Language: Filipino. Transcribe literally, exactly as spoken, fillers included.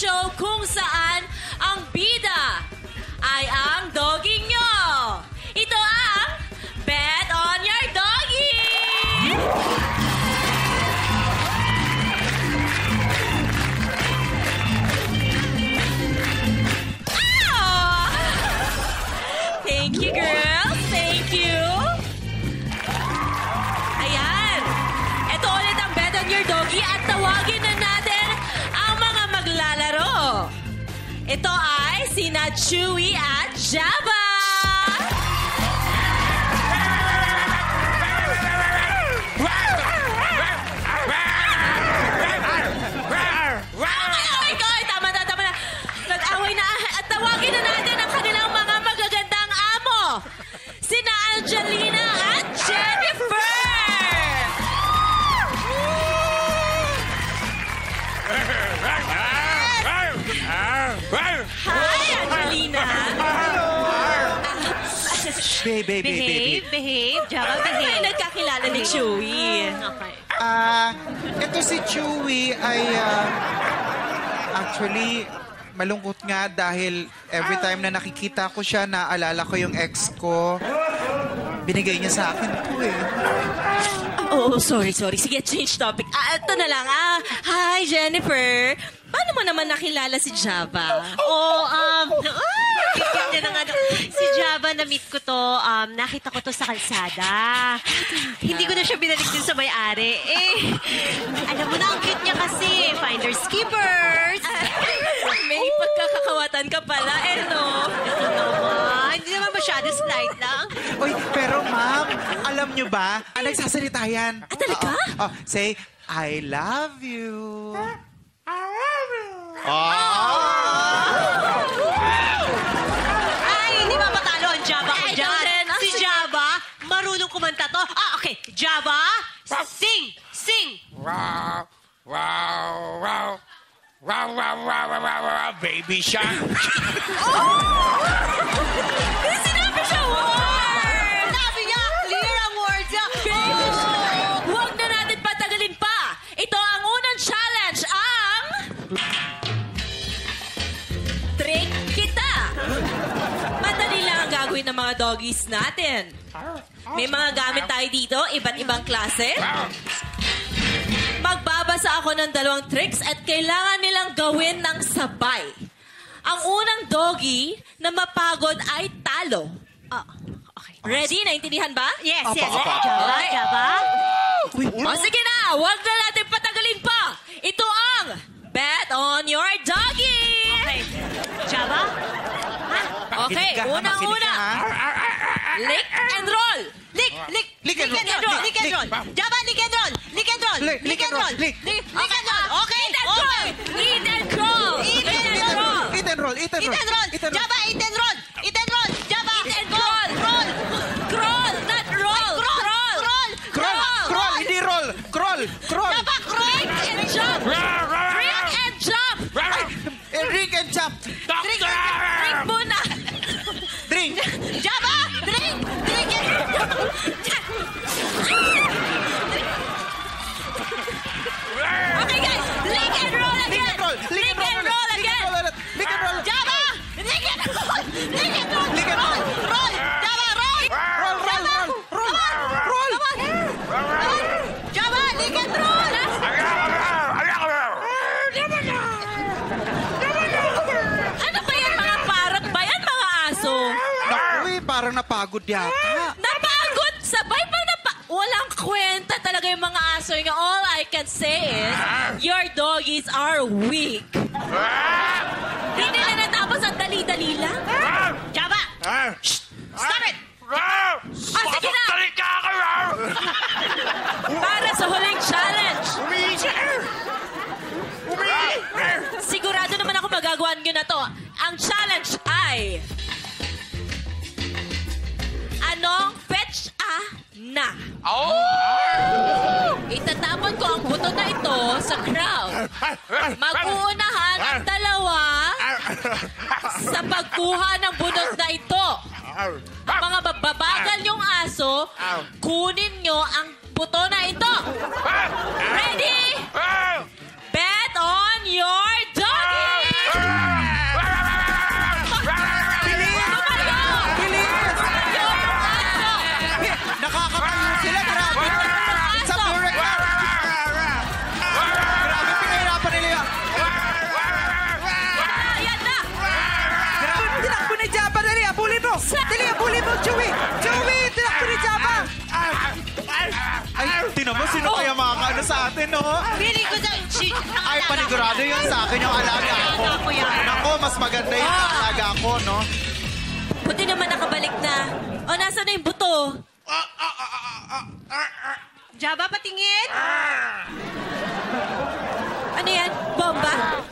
show kung saan ang bida ay ang doggy nyo. Ito ang Bet on Your Doggy! Oh! Thank you, girls. Thank you. Ayan. Ito ulit ang Bet on Your Doggy at tawagin na natin ang mga maglalaro. Ito ay sina Chewy at Java. Behave, behave, behave. Behave, behave. Java, behave. Ano kayo nagkakilala ni Chewy? Okay. Ah, uh, ito si Chewy ay, uh, actually, malungkot nga dahil every time na nakikita ko siya, naalala ko yung ex ko. Binigay niya sa akin ito eh. Oh, sorry, sorry. Sige, change topic. Ah, ito na lang. Ah, hi, Jennifer. Paano mo naman nakilala si Java? Oh, um... Ah! Si Java, na-meet ko to, um, nakita ko to sa kalsada. Hindi ko na siya binalik din sa may-ari. Eh, alam mo na, ang cute niya kasi. Finders keepers. May pagkakakawatan ka pala, eh, no? Uh, hindi naman masyado slide lang. Uy, pero ma'am, alam nyo ba, ang nagsasalita yan. Ah, talaga? Uh, oh, say, I love you. I love you. Oh! Oh! Kumanta to. Ah, okay. Java, sing! Sing! Wow, wow, wow. Wow, wow, wow, wow, wow, baby shark. Oh! Sinabi siya word! Sinabi niya, clear ang word niya. Baby shark! Huwag na natin patagalin pa. Ito ang unang challenge, ang... Trick kita. Madali lang ang gagawin ng mga doggies natin. May mga gamit tayo dito, iba't ibang klase. Magbabasa ako ng dalawang tricks at kailangan nilang gawin ng sabay. Ang unang doggy na mapagod ay talo. Oh, okay. Ready? Naintindihan ba? Yes, apa, yes. Apa, Java, okay. Java. Oh, sige na, huwag na natin patagalin pa. Ito ang Bet on Your Doggy. Okay. Java? Ha? Okay, unang-una. Lick and roll. Lick, lick, lick and roll. Lick and roll. Java, lick and roll. Lick and roll. Lick and roll. Lick and roll. Okay. Eat and roll. Eat and roll. Eat and roll. Eat and roll. Eat and roll. Java, eat and roll. Eat and roll. Java, eat and roll. Roll. Crawl, not roll. Crawl. Crawl. Crawl. Crawl. Hindi roll. Crawl. Crawl. Java, crawl. Lick and jump. Lick and jump. Lick and jump. Drink muna. Drink. Java. Okay, guys, lick and roll again. Lick and roll again. Lick and roll. Java, lick and roll. Lick and roll. Lick and roll. Roll. Java, roll. Roll, roll, roll, roll, roll. Java, lick and roll. Ano ba yan, mga parang ba yan, mga aso? Naku, parang napagod yata. Napagod? Sabay pa napa... Walang kwenta talaga yung mga aso nga. All I can say is, your doggies are weak. Hindi nila natapos ang dali-dali lang. Java! Shh! Stop it! Oh, sige na! Para sa huling challenge. Sigurado naman ako magagawa nyo na to. Ang challenge ay... Anong fetch ah na? Oh! Itatapon ko ang buto na ito sa crowd. Mag-uunahan ang dalawa sa pagkuha ng bunot na ito. Ang mga bababagal niyong aso, kunin niyo ang buto na ito. Ready? Bet on your doggy! Joey, tinakuricha pa! Ay, tinamo, sino kaya makakaano sa atin, no? Piling ko sa... Ay, panigurado yun sa akin yung alaga ko. Nako, mas maganda yung alaga ko, no? Buti naman nakabalik na. O, nasa na yung buto? Jaba, patingin? Ano yan? Bomba?